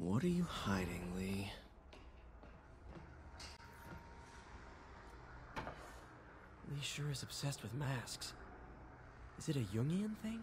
What are you hiding, Lee? Lee sure is obsessed with masks. Is it a Jungian thing?